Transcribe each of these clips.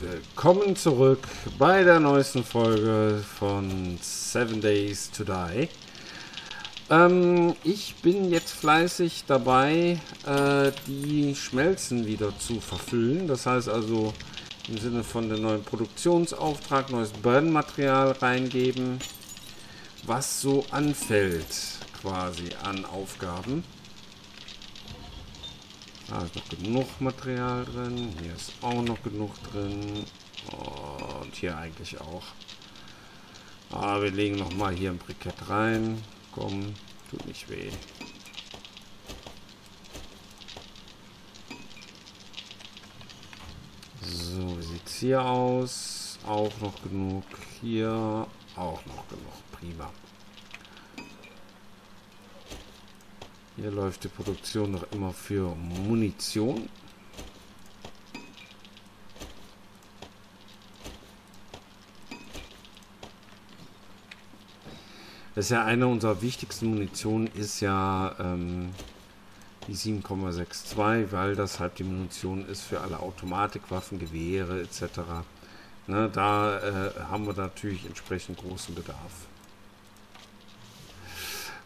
Willkommen zurück bei der neuesten Folge von 7 Days to Die. Ich bin jetzt fleißig dabei, die Schmelzen wieder zu verfüllen. Das heißt also im Sinne von dem neuen Produktionsauftrag neues Brennmaterial reingeben, was so anfällt quasi an Aufgaben. Da ist noch genug Material drin, hier ist auch noch genug drin und hier eigentlich auch. Aber wir legen nochmal hier ein Brikett rein. Komm, tut nicht weh. So, wie sieht es hier aus? Auch noch genug. Hier auch noch genug. Prima. Hier läuft die Produktion noch immer für Munition. Das ist ja eine unserer wichtigsten Munitionen, ist ja die 7,62, weil das halt die Munition ist für alle Automatikwaffen, Gewehre etc. Ne, da haben wir natürlich entsprechend großen Bedarf.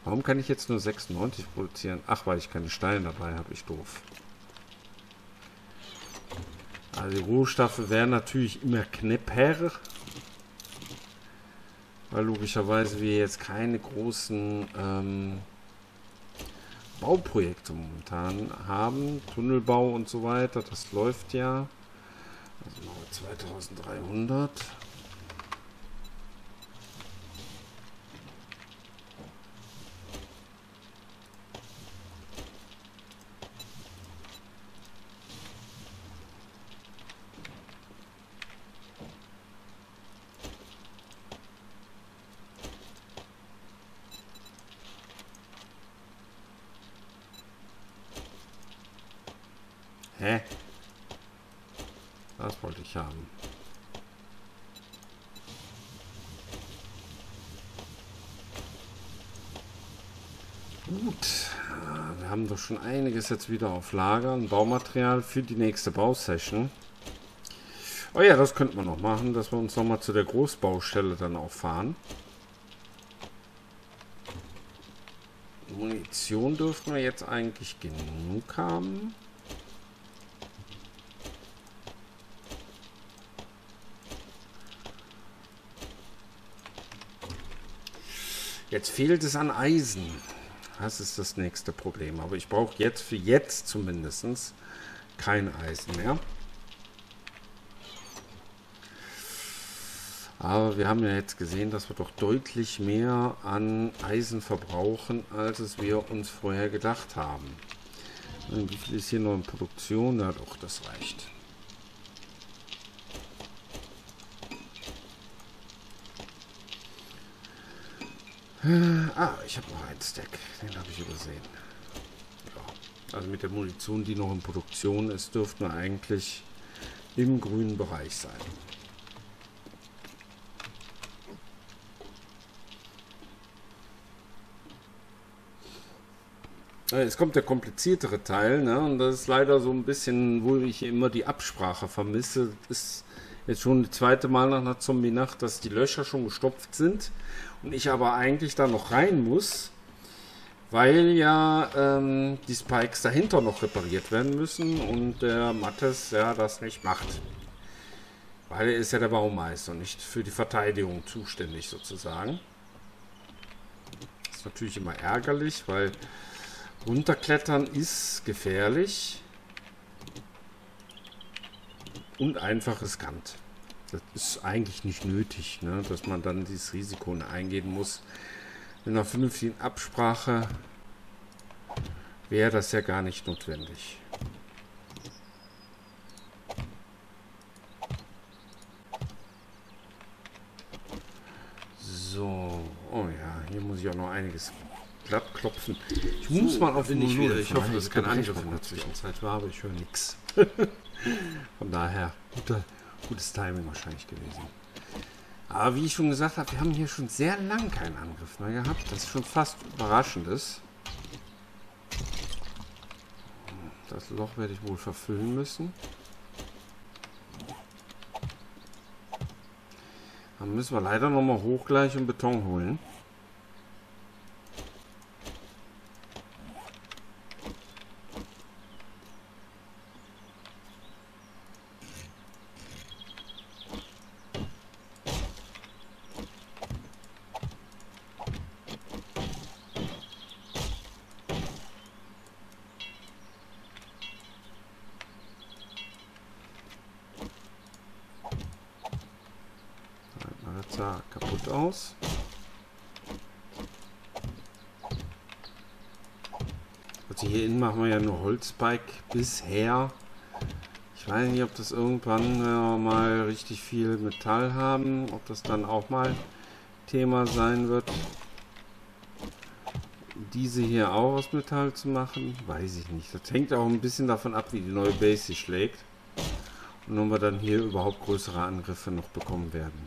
Warum kann ich jetzt nur 96 produzieren? Ach, weil ich keine Steine dabei habe, ich doof. Also die Rohstoffe wären natürlich immer knapper, weil logischerweise wir jetzt keine großen Bauprojekte momentan haben. Tunnelbau und so weiter, das läuft ja. Also machen wir 2300. Hä? Das wollte ich haben. Gut. Wir haben doch schon einiges jetzt wieder auf Lager. Ein Baumaterial für die nächste Bausession. Oh ja, das könnten wir noch machen, dass wir uns nochmal zu der Großbaustelle dann auch fahren. Munition dürften wir jetzt eigentlich genug haben. Jetzt fehlt es an Eisen. Das ist das nächste Problem. Aber ich brauche jetzt für jetzt zumindest kein Eisen mehr. Aber wir haben ja jetzt gesehen, dass wir doch deutlich mehr an Eisen verbrauchen, als es wir uns vorher gedacht haben. Und wie viel ist hier noch in Produktion? Na doch, das reicht. Ah, ich habe noch einen Stack. Den habe ich übersehen. Ja. Also mit der Munition, die noch in Produktion ist, dürften wir eigentlich im grünen Bereich sein. Jetzt kommt der kompliziertere Teil, ne? Und das ist leider so ein bisschen, wo ich immer die Absprache vermisse. Ist jetzt schon das zweite Mal nach einer Zombie-Nacht, dass die Löcher schon gestopft sind und ich aber eigentlich da noch rein muss, weil ja die Spikes dahinter noch repariert werden müssen und der Mattes ja das nicht macht. Weil er ist ja der Baumeister und nicht für die Verteidigung zuständig sozusagen. Ist natürlich immer ärgerlich, weil runterklettern ist gefährlich. Und einfach riskant. Das ist eigentlich nicht nötig, ne? Dass man dann dieses Risiko eingehen muss. In einer vernünftigen Absprache wäre das ja gar nicht notwendig. So, oh ja, hier muss ich auch noch einiges glatt klopfen. Ich muss mal auf den Null. Ich hoffe, dass kein Angriff in der Zwischenzeit war, aber ich höre nichts. Von daher, gutes Timing wahrscheinlich gewesen. Aber wie ich schon gesagt habe, wir haben hier schon sehr lang keinen Angriff mehr gehabt. Das ist schon fast überraschendes. Das Loch werde ich wohl verfüllen müssen. Dann müssen wir leider nochmal hoch gleich und Beton holen. Sah kaputt aus. Also hier innen machen wir ja nur Holzbalk bisher. Ich weiß nicht, ob das irgendwann mal richtig viel Metall haben, ob das dann auch mal Thema sein wird. Diese hier auch aus Metall zu machen, weiß ich nicht. Das hängt auch ein bisschen davon ab, wie die neue Base sich schlägt. Und ob wir dann hier überhaupt größere Angriffe noch bekommen werden.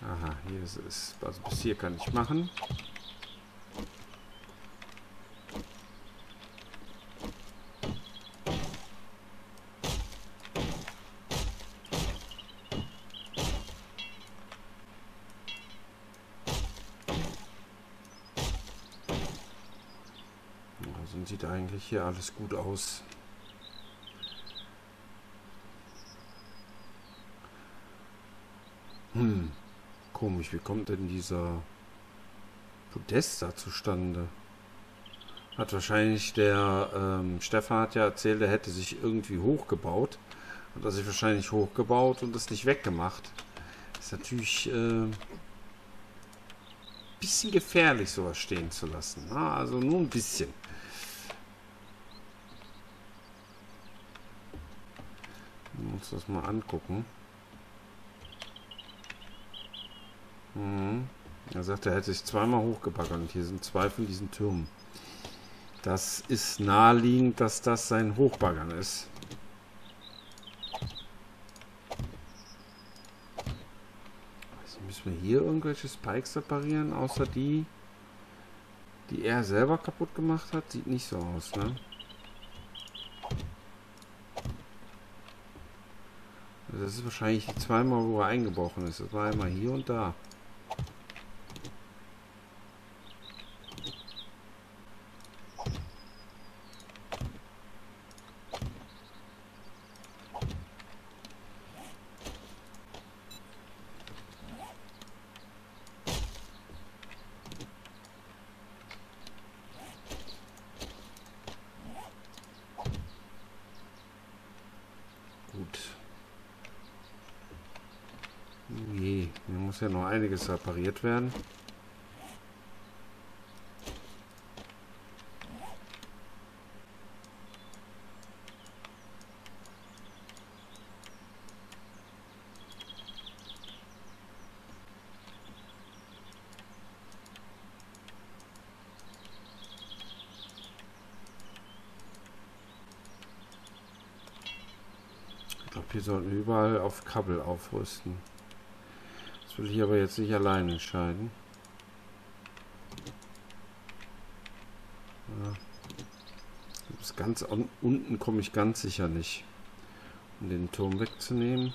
Aha, hier ist es. Also bis hier kann ich machen. Also sieht eigentlich hier alles gut aus. Komisch, wie kommt denn dieser Podest da zustande? Hat wahrscheinlich der Stefan hat ja erzählt, er hätte sich irgendwie hochgebaut. Hat er sich wahrscheinlich hochgebaut und das nicht weggemacht. Ist natürlich ein bisschen gefährlich, sowas stehen zu lassen. Na, also nur ein bisschen. Wir uns das mal angucken. Er sagt, er hätte sich zweimal hochgebaggert und hier sind zwei von diesen Türmen. Das ist naheliegend, dass das sein Hochbaggern ist. Also müssen wir hier irgendwelche Spikes reparieren, außer die, die er selber kaputt gemacht hat? Sieht nicht so aus, ne? Also das ist wahrscheinlich die zweimal, wo er eingebrochen ist. Das war einmal hier und da. Hier muss ja noch einiges repariert werden. Ich glaube, wir sollten überall auf Kabel aufrüsten. Will ich aber jetzt nicht allein entscheiden. Ja. Bis ganz unten komme ich ganz sicher nicht, um den Turm wegzunehmen.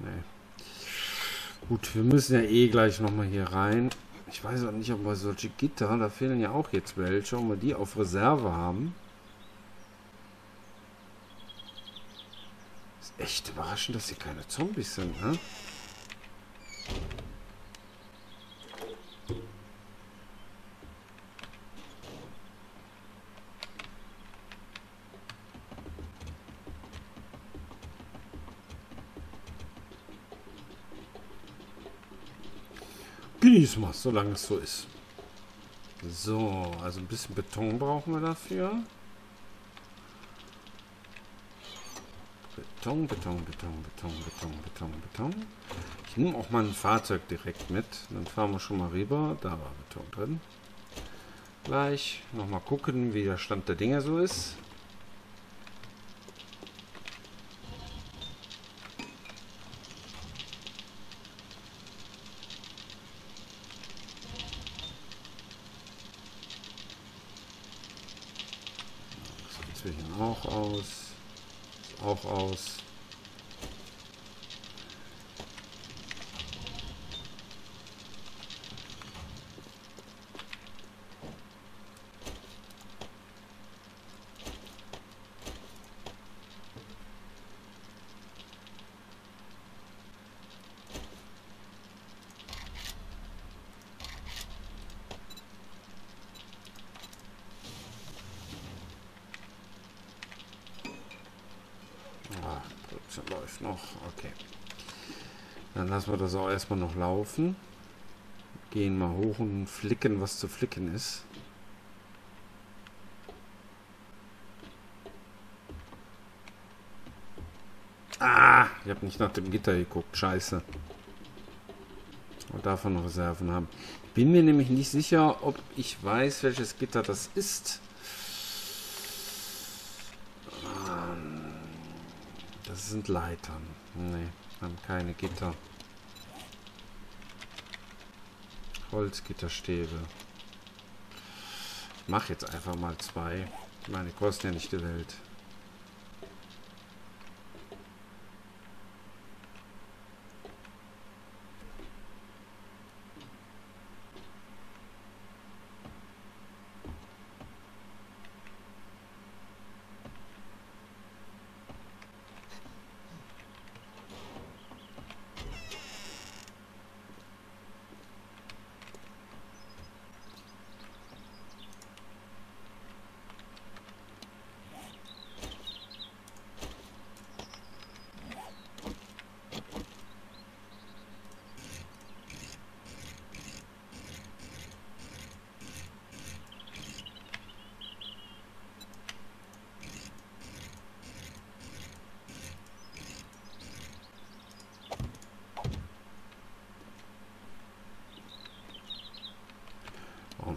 Nee. Gut, wir müssen ja eh gleich nochmal hier rein. Ich weiß auch nicht, ob wir solche Gitter, da fehlen ja auch jetzt welche, ob wir die auf Reserve haben. Echt überraschend, dass sie keine Zombies sind, ne? Genieß mal, solange es so ist. So, also ein bisschen Beton brauchen wir dafür. Beton, Beton, Beton, Beton, Beton, Beton, Beton. Ich nehme auch mal ein Fahrzeug direkt mit. Dann fahren wir schon mal rüber. Da war Beton drin. Gleich nochmal gucken, wie der Stand der Dinge so ist. Das sieht zwischen auch aus. Auch aus. Ah, das läuft noch. Okay. Dann lassen wir das auch erstmal noch laufen. Gehen mal hoch und flicken, was zu flicken ist. Ah, ich habe nicht nach dem Gitter geguckt. Scheiße. Und davon noch Reserven haben. Bin mir nämlich nicht sicher, ob ich weiß, welches Gitter das ist. Das sind Leitern. Ne, haben keine Gitter. Holzgitterstäbe. Ich mache jetzt einfach mal 2. Ich meine, die kosten ja nicht die Welt.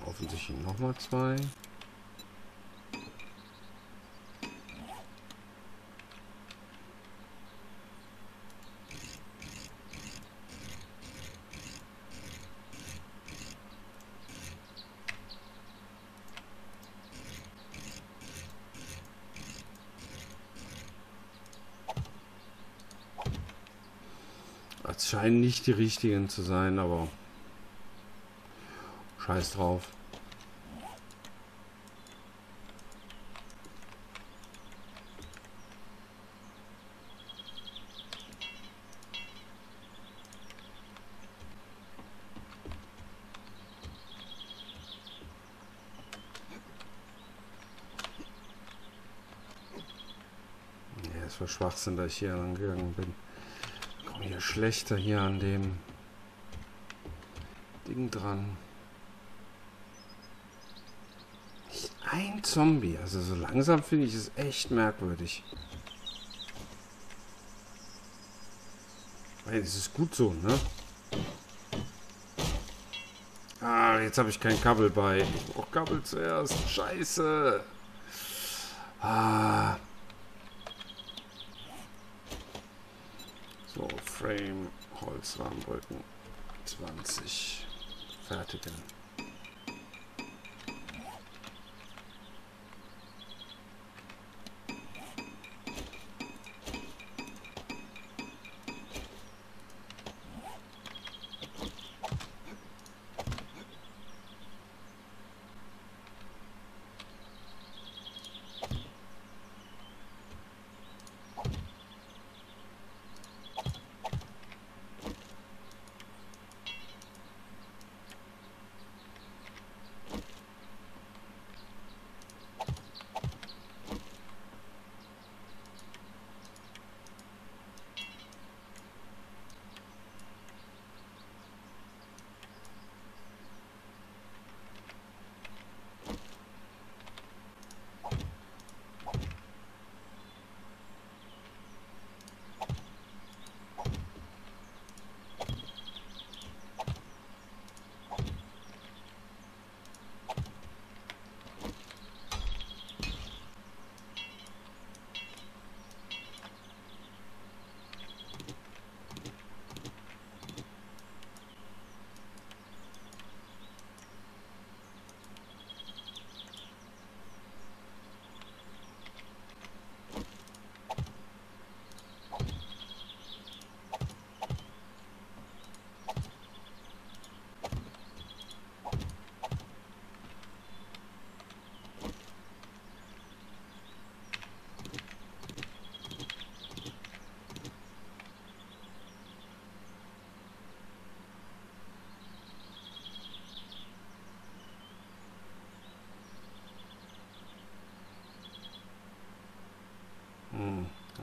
Offensichtlich nochmal 2. Es scheinen nicht die richtigen zu sein, aber scheiß drauf. Für Schwachsinn, dass ich hier angegangen bin. Ich komme hier schlechter hier an dem Ding dran. Nicht ein Zombie. Also so langsam finde ich es echt merkwürdig. Hey, das ist gut so, ne? Ah, jetzt habe ich kein Kabel bei. Ich brauche Kabel zuerst. Scheiße. Ah. So, Frame, Holzrahmenbrücken, 20, fertigen.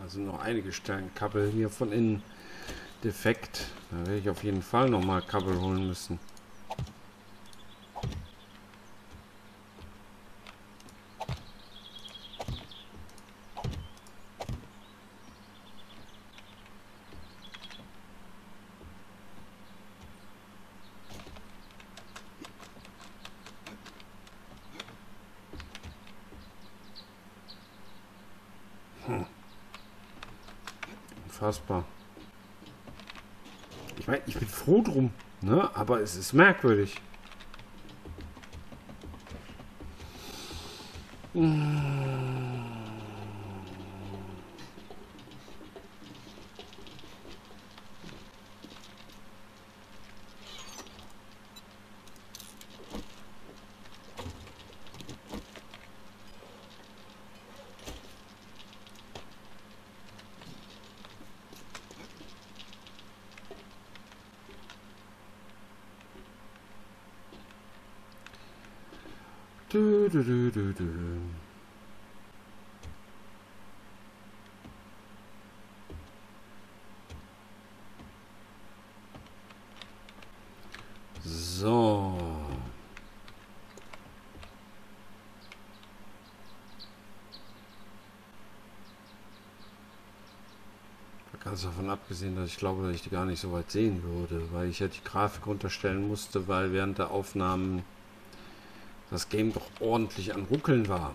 Da sind noch einige Sternkappel hier von innen defekt. Da werde ich auf jeden Fall nochmal Kappel holen müssen. Unfassbar. Ich meine, ich bin froh drum, ne? Aber es ist merkwürdig. So. Ganz davon abgesehen, dass ich glaube, dass ich die gar nicht so weit sehen würde, weil ich ja die Grafik runterstellen musste, weil während der Aufnahmen das Game doch ordentlich an Ruckeln war.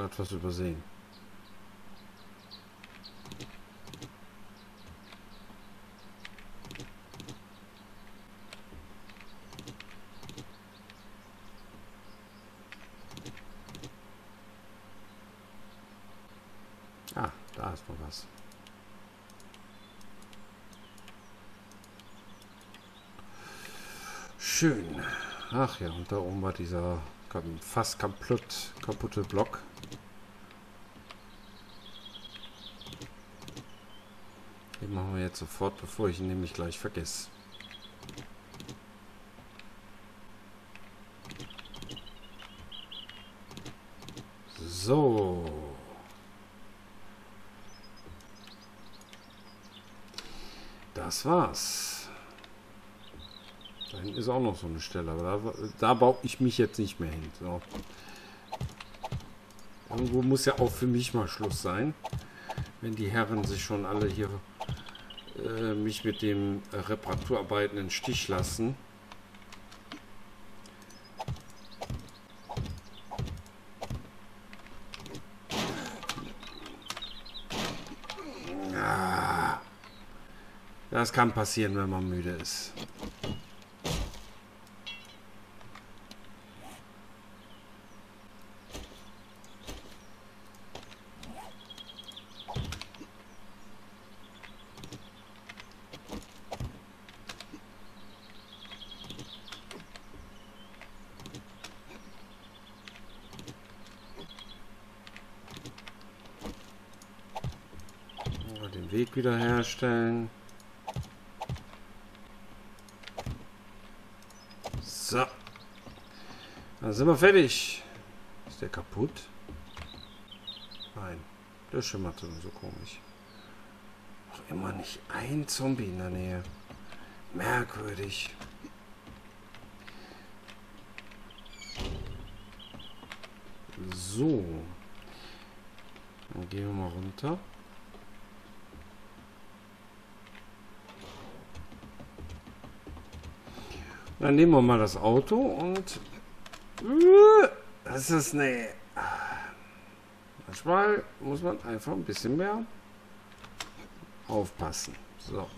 Etwas übersehen. Ah, da ist noch was. Schön. Ach ja, und da oben war dieser fast kaputte Block. Den machen wir jetzt sofort, bevor ich ihn nämlich gleich vergesse. So. Das war's. Da hinten ist auch noch so eine Stelle, aber da baue ich mich jetzt nicht mehr hin. So. Irgendwo muss ja auch für mich mal Schluss sein, wenn die Herren sich schon alle hier mich mit den Reparaturarbeiten in den Stich lassen. Ja, das kann passieren, wenn man müde ist. Weg wiederherstellen. So. Dann sind wir fertig. Ist der kaputt? Nein. Der schimmert so komisch. Noch immer nicht ein Zombie in der Nähe. Merkwürdig. So. Dann gehen wir mal runter. Dann nehmen wir mal das Auto und Das ist ne. Manchmal muss man einfach ein bisschen mehr aufpassen. So.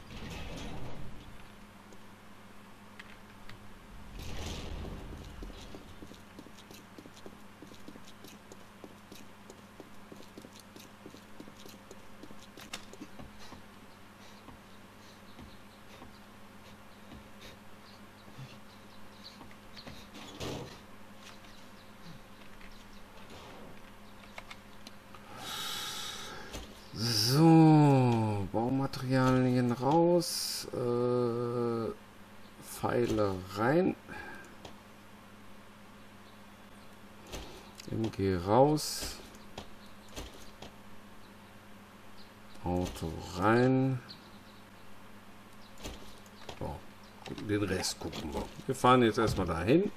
Materialien raus, Pfeile rein, MG raus, Auto rein. So, den Rest gucken wir. Wir fahren jetzt erstmal dahin.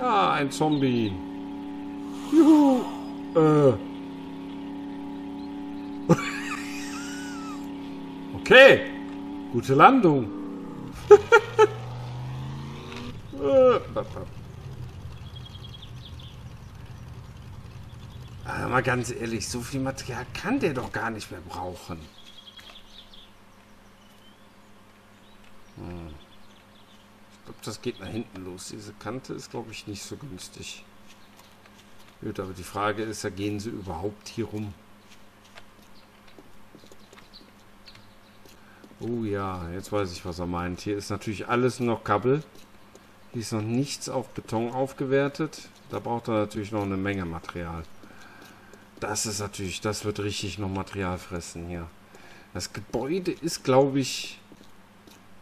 Ah, ein Zombie. Juhu. Okay. Gute Landung. Aber mal ganz ehrlich, so viel Material kann der doch gar nicht mehr brauchen. Das geht nach hinten los. Diese Kante ist, glaube ich, nicht so günstig. Gut, aber die Frage ist, ja, gehen sie überhaupt hier rum? Oh ja, jetzt weiß ich, was er meint. Hier ist natürlich alles noch Kabel. Hier ist noch nichts auf Beton aufgewertet. Da braucht er natürlich noch eine Menge Material. Das ist natürlich, das wird richtig noch Material fressen hier. Das Gebäude ist, glaube ich,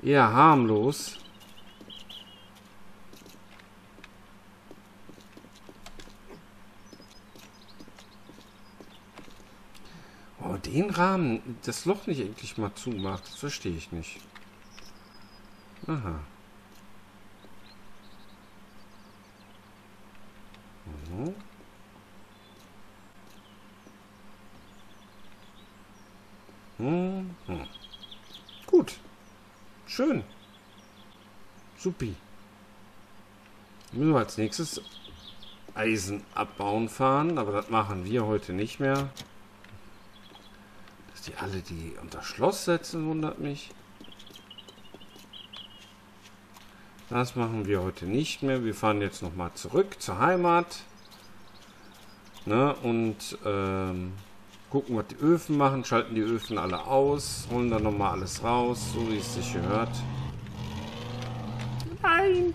eher harmlos. Den Rahmen, das Loch nicht endlich mal zumacht, das verstehe ich nicht. Aha. Mhm. Mhm. Gut. Schön. Supi. Müssen wir als nächstes Eisen abbauen fahren, aber das machen wir heute nicht mehr. Die alle, die unter Schloss setzen, wundert mich. Das machen wir heute nicht mehr. Wir fahren jetzt nochmal zurück zur Heimat. Ne? Und gucken, was die Öfen machen. Schalten die Öfen alle aus. Holen dann nochmal alles raus, so wie es sich gehört. Nein!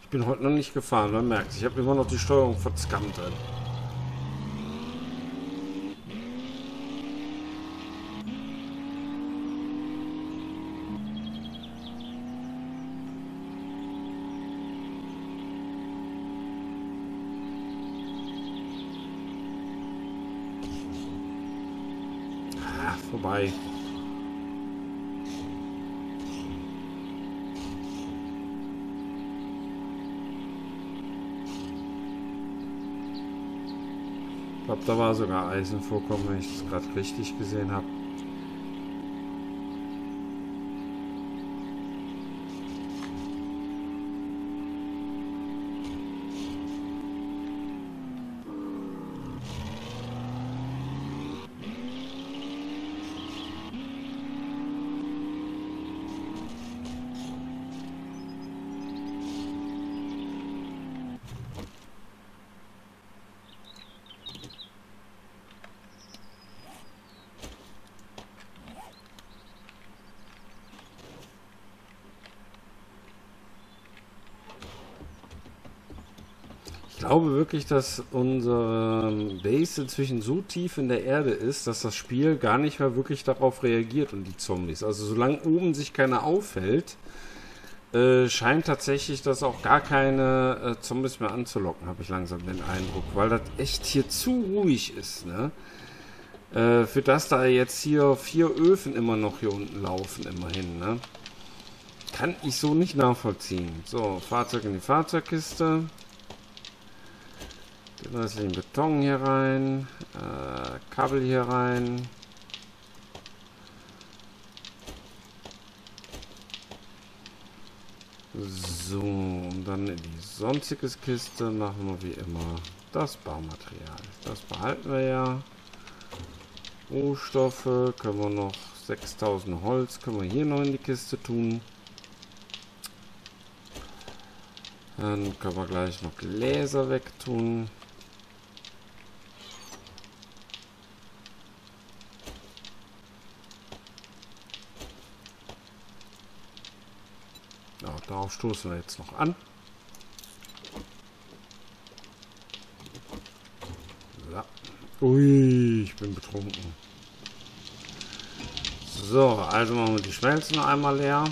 Ich bin heute noch nicht gefahren, man merkt es. Ich habe immer noch die Steuerung verzkammt. Ach, vorbei. Ich glaube, da war sogar Eisen vorkommen, wenn ich es gerade richtig gesehen habe. Ich glaube wirklich, dass unsere Base inzwischen so tief in der Erde ist, dass das Spiel gar nicht mehr wirklich darauf reagiert und die Zombies. Also solange oben sich keiner aufhält, scheint tatsächlich das auch gar keine Zombies mehr anzulocken, habe ich langsam den Eindruck, weil das echt hier zu ruhig ist, ne? Für das da jetzt hier 4 Öfen immer noch hier unten laufen, immerhin, ne? Kann ich so nicht nachvollziehen. So, Fahrzeug in die Fahrzeugkiste. Den restlichen Beton hier rein. Kabel hier rein. So, und dann in die sonstiges Kiste machen wir wie immer das Baumaterial. Das behalten wir ja. Rohstoffe können wir noch, 6000 Holz können wir hier noch in die Kiste tun. Dann können wir gleich noch Gläser wegtun. Ja, darauf stoßen wir jetzt noch an. So. Ui, ich bin betrunken. So, also machen wir die Schmelzen noch einmal leer.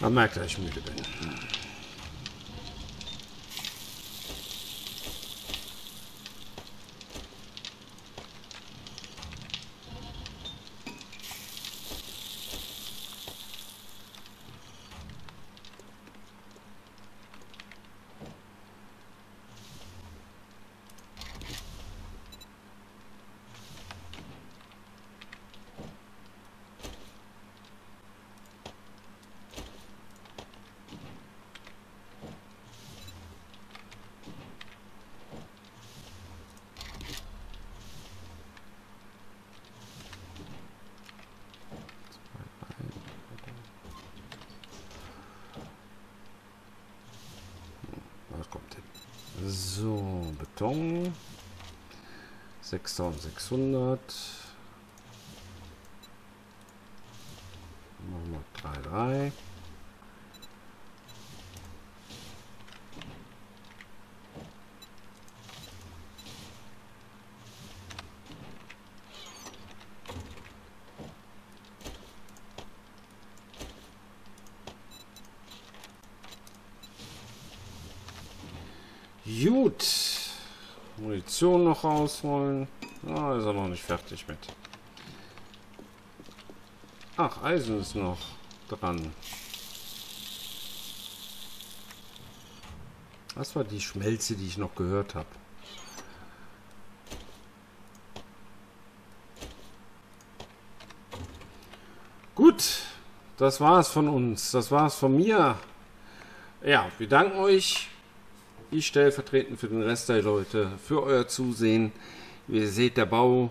Man merkt, dass ich müde bin. So, Beton, 6600, machen wir 3,3. Gut. Munition noch rausholen. Ah, ist er noch nicht fertig mit. Ach, Eisen ist noch dran. Das war die Schmelze, die ich noch gehört habe. Gut. Das war's von uns. Das war's von mir. Ja, wir danken euch. Ich stellvertretend für den Rest der Leute, für euer Zusehen. Ihr seht, der Bau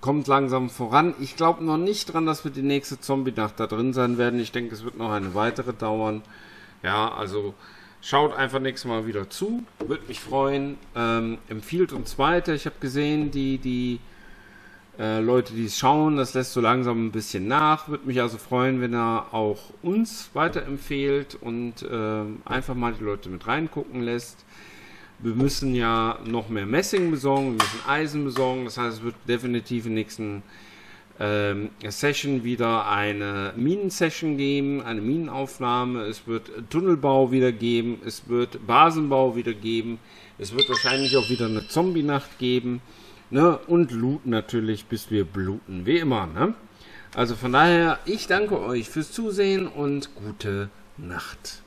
kommt langsam voran. Ich glaube noch nicht dran, dass wir die nächste Zombie-Nacht da drin sein werden. Ich denke, es wird noch eine weitere dauern. Ja, also schaut einfach nächstes Mal wieder zu. Würde mich freuen. Empfiehlt uns weiter. Ich habe gesehen, die Leute, die es schauen, das lässt so langsam ein bisschen nach. Würde mich also freuen, wenn er auch uns weiterempfehlt und einfach mal die Leute mit reingucken lässt. Wir müssen ja noch mehr Messing besorgen, wir müssen Eisen besorgen. Das heißt, es wird definitiv in der nächsten Session wieder eine Minensession geben, eine Minenaufnahme. Es wird Tunnelbau wieder geben, es wird Basenbau wieder geben. Es wird wahrscheinlich auch wieder eine Zombie-Nacht geben. Ne? Und Loot natürlich, bis wir bluten, wie immer. Ne? Also von daher, ich danke euch fürs Zusehen und gute Nacht.